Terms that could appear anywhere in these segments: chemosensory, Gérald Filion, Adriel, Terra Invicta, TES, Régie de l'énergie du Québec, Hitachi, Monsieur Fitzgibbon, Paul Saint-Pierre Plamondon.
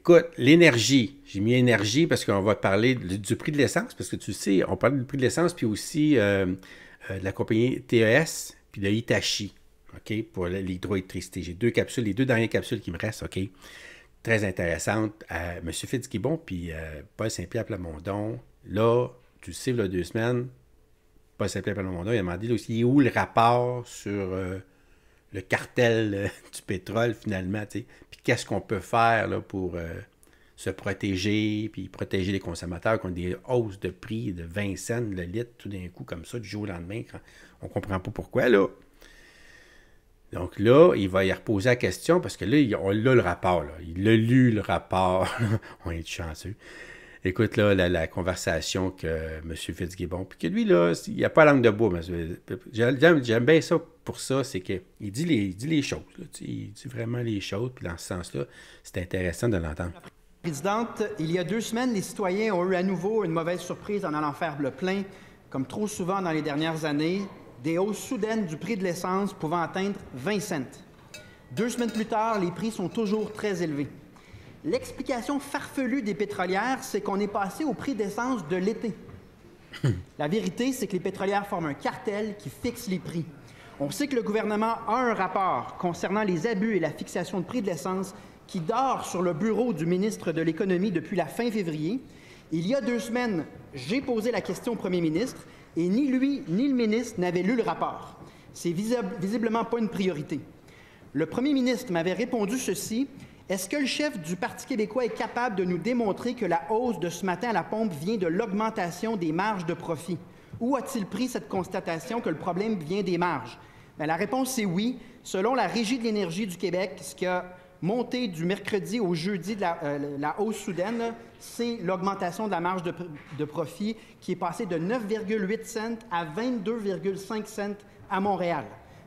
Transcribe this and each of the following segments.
Écoute, l'énergie, j'ai mis énergie parce qu'on va parler du prix de l'essence, parce que tu sais, on parle du prix de l'essence, puis aussi de la compagnie TES, puis de Hitachi, OK, pour l'hydroélectricité. J'ai deux capsules, les deux dernières capsules qui me restent, OK, très intéressantes, à Monsieur Fitzgibbon, puis Paul Saint-Pierre Plamondon. Là, tu sais, il y a 2 semaines, Paul Saint-Pierre Plamondon, il a demandé là, aussi, il est où le rapport sur le cartel du pétrole, finalement, tu sais, puis qu'est-ce qu'on peut faire là, pour se protéger, puis protéger les consommateurs qui ont des hausses de prix de 20 cents le litre, tout d'un coup, comme ça, du jour au lendemain, quand on ne comprend pas pourquoi, là. Donc là, il va y reposer la question, parce que là, on a le rapport, là. Il a lu le rapport, on est chanceux. Écoute, là, la conversation que M. Fitzgibbon, puis que lui, là, il n'y a pas la langue de bois. J'aime bien ça pour ça, c'est qu'il dit, les choses. Là, il dit vraiment les choses, puis dans ce sens-là, c'est intéressant de l'entendre. Présidente, il y a 2 semaines, les citoyens ont eu à nouveau une mauvaise surprise en allant faire le plein, comme trop souvent dans les dernières années, des hausses soudaines du prix de l'essence pouvant atteindre 20 cents. 2 semaines plus tard, les prix sont toujours très élevés. L'explication farfelue des pétrolières, c'est qu'on est passé au prix d'essence de l'été. La vérité, c'est que les pétrolières forment un cartel qui fixe les prix. On sait que le gouvernement a un rapport concernant les abus et la fixation de prix de l'essence qui dort sur le bureau du ministre de l'Économie depuis la fin février. Il y a 2 semaines, j'ai posé la question au premier ministre et ni lui ni le ministre n'avaient lu le rapport. C'est visiblement pas une priorité. Le premier ministre m'avait répondu ceci. Est-ce que le chef du Parti québécois est capable de nous démontrer que la hausse de ce matin à la pompe vient de l'augmentation des marges de profit? Où a-t-il pris cette constatation que le problème vient des marges? Bien, la réponse est oui. Selon la Régie de l'énergie du Québec, ce qui a monté du mercredi au jeudi de la hausse soudaine, c'est l'augmentation de la marge de profit qui est passée de 9,8 cents à 22,5 cents à Montréal.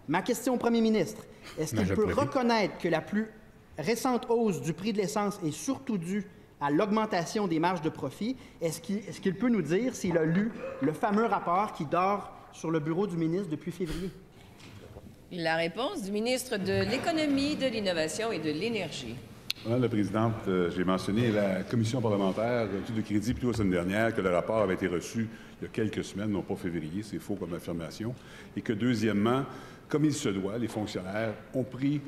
Ma question au premier ministre, est-ce qu'il peut reconnaître que la plus récente hausse du prix de l'essence est surtout due à l'augmentation des marges de profit. Est-ce qu'il peut nous dire s'il a lu le fameux rapport qui dort sur le bureau du ministre depuis février? La réponse du ministre de l'Économie, de l'Innovation et de l'Énergie. Madame la Présidente, j'ai mentionné la commission parlementaire de crédit plutôt la semaine dernière que le rapport avait été reçu il y a quelques semaines, non pas février, c'est faux comme affirmation, et que deuxièmement, comme il se doit, les fonctionnaires ont pris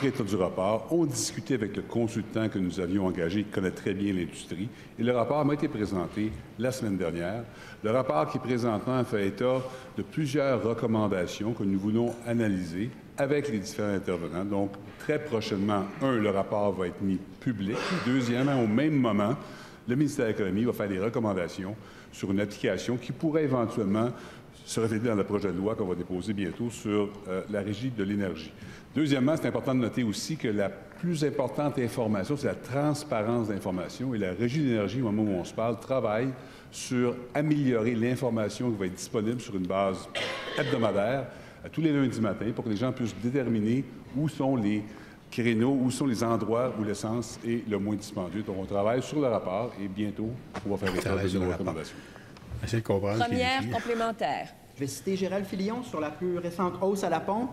état du rapport, on discutait avec le consultant que nous avions engagé, qui connaît très bien l'industrie, et le rapport m'a été présenté la semaine dernière. Le rapport qui présentement fait état de plusieurs recommandations que nous voulons analyser avec les différents intervenants. Donc, très prochainement, le rapport va être mis public. Deuxièmement, au même moment, le ministère de l'Économie va faire des recommandations sur une application qui pourrait éventuellement se refléter dans le projet de loi qu'on va déposer bientôt sur la Régie de l'énergie. Deuxièmement, c'est important de noter aussi que la plus importante information, c'est la transparence d'information. Et la Régie de l'énergie, au moment où on se parle, travaille sur améliorer l'information qui va être disponible sur une base hebdomadaire à tous les lundis matin pour que les gens puissent déterminer où sont les créneaux, où sont les endroits où l'essence est le moins dispendieuse. Donc, on travaille sur le rapport et bientôt, on va faire état de nos recommandations. Première complémentaire. Je vais citer Gérald Filion sur la plus récente hausse à la pompe.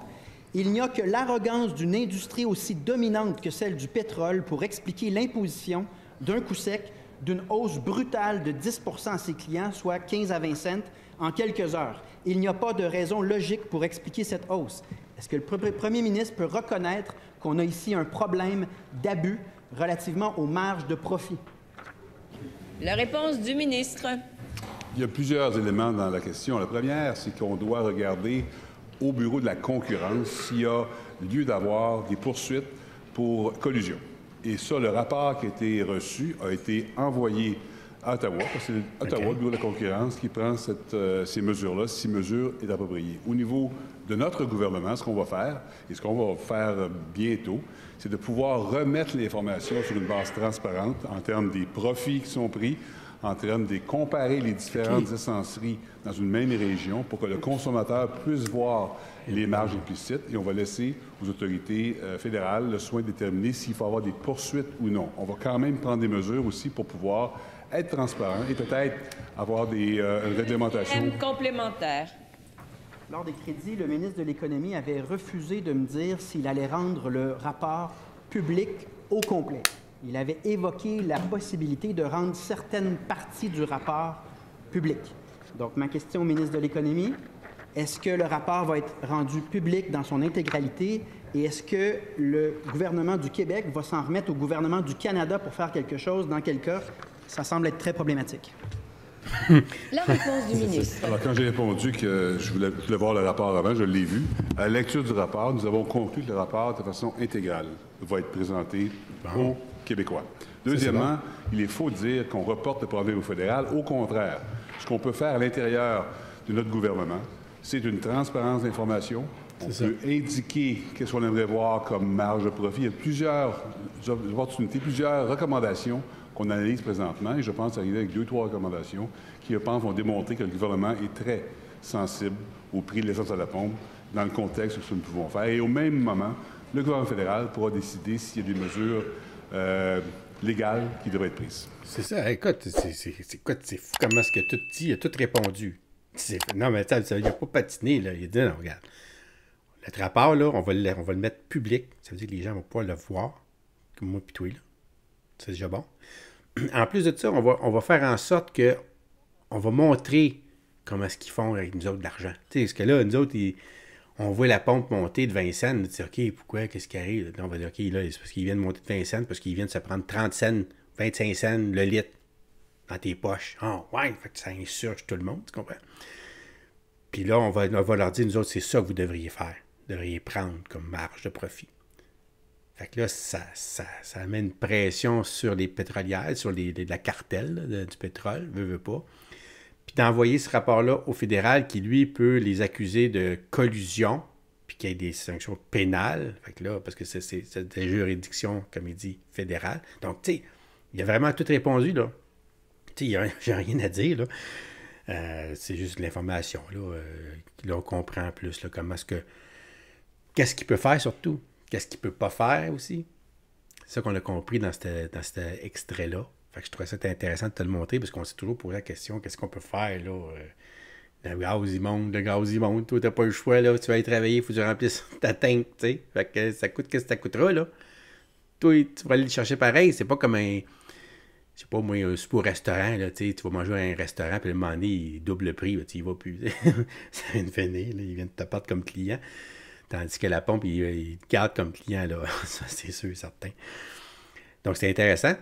Il n'y a que l'arrogance d'une industrie aussi dominante que celle du pétrole pour expliquer l'imposition d'un coup sec d'une hausse brutale de 10 % à ses clients, soit 15 à 20 cents, en quelques heures. Il n'y a pas de raison logique pour expliquer cette hausse. Est-ce que le premier ministre peut reconnaître qu'on a ici un problème d'abus relativement aux marges de profit? La réponse du ministre. Il y a plusieurs éléments dans la question. La première, c'est qu'on doit regarder au bureau de la concurrence s'il y a lieu d'avoir des poursuites pour collusion. Et ça, le rapport qui a été reçu a été envoyé à Ottawa. C'est Ottawa, le bureau de la concurrence, qui prend ces mesures-là, si mesure est appropriée. Au niveau de notre gouvernement, ce qu'on va faire, et ce qu'on va faire bientôt, c'est de pouvoir remettre l'information sur une base transparente en termes des profits qui sont pris, en termes de comparer les différentes essenceries dans une même région pour que le consommateur puisse voir les marges implicites. Et on va laisser aux autorités fédérales le soin de déterminer s'il faut avoir des poursuites ou non. On va quand même prendre des mesures aussi pour pouvoir être transparent et peut-être avoir des réglementations complémentaires. Lors des crédits, le ministre de l'Économie avait refusé de me dire s'il allait rendre le rapport public au complet. il avait évoqué la possibilité de rendre certaines parties du rapport publiques. Donc, ma question au ministre de l'Économie, est-ce que le rapport va être rendu public dans son intégralité et est-ce que le gouvernement du Québec va s'en remettre au gouvernement du Canada pour faire quelque chose? Dans quel cas, ça semble être très problématique. La réponse du ministre. Alors, quand j'ai répondu que je voulais voir le rapport avant, je l'ai vu. À la lecture du rapport, nous avons conclu que le rapport, de façon intégrale, va être présenté aux Québécois. Deuxièmement, il est faux de dire qu'on reporte le problème au fédéral. Au contraire, ce qu'on peut faire à l'intérieur de notre gouvernement, c'est une transparence d'information. On peut indiquer qu'est-ce qu'on aimerait voir comme marge de profit. Il y a plusieurs opportunités, plusieurs recommandations qu'on analyse présentement, et je pense arriver avec 2 ou 3 recommandations qui, je pense, vont démontrer que le gouvernement est très sensible au prix de l'essence à la pompe dans le contexte où ce que nous pouvons faire. Et au même moment, le gouvernement fédéral pourra décider s'il y a des mesures légales qui devraient être prises. C'est ça. Écoute, c'est fou comment est-ce que tout dit, il a tout répondu. Non, mais ça, il n'a pas patiné, là. Il a dit, non, regarde, le rapport, là, on va le mettre public. Ça veut dire que les gens vont pouvoir le voir, comme moi, pitouille, là. C'est déjà bon. En plus de ça, on va faire en sorte que on va montrer comment est-ce qu'ils font avec nous autres de l'argent. Tu sais, parce que là, nous autres, on voit la pompe monter de 20 cents. On dit, OK, pourquoi? Qu'est-ce qui arrive? Là, on va dire, OK, là, c'est parce qu'ils viennent de monter de 20 cents, parce qu'ils viennent de se prendre 30 cents, 25 cents le litre dans tes poches. Ah, oh, ouais, fait que ça insurge tout le monde, tu comprends? Puis là, on va leur dire, nous autres, c'est ça que vous devriez faire. Vous devriez prendre comme marge de profit. Fait que là, ça met une pression sur les pétrolières, sur la cartelle là, du pétrole, veut pas. Puis d'envoyer ce rapport-là au fédéral qui, lui, peut les accuser de collusion, puis qu'il y ait des sanctions pénales. Fait que là, parce que c'est des juridictions, comme il dit, fédérales. Donc, tu sais, il a vraiment tout répondu, là. Tu sais, j'ai rien à dire, là. C'est juste de l'information, là. Là, on comprend plus, là, comment est-ce que... Qu'est-ce qu'il peut faire, surtout? Qu'est-ce qu'il ne peut pas faire aussi? C'est ça qu'on a compris dans cet extrait-là. Fait que je trouvais ça intéressant de te le montrer parce qu'on s'est toujours posé la question, qu'est-ce qu'on peut faire là? Le gaz immonde, toi, t'as pas le choix, là, tu vas aller travailler, il faut que tu remplisses ta tank, tu sais. Fait que ça coûte qu'est-ce que ça coûtera, là. Toi, tu vas aller le chercher pareil, c'est pas comme un. Je sais pas, moi, un super restaurant, là, tu sais, tu vas manger à un restaurant, puis le moment donné, il double le prix, là, tu y vas plus. Ça vient de finir, là, il vient de t'apporter comme client. Tandis que la pompe, il te garde comme client, là. Ça, c'est sûr, certain. Donc, c'est intéressant.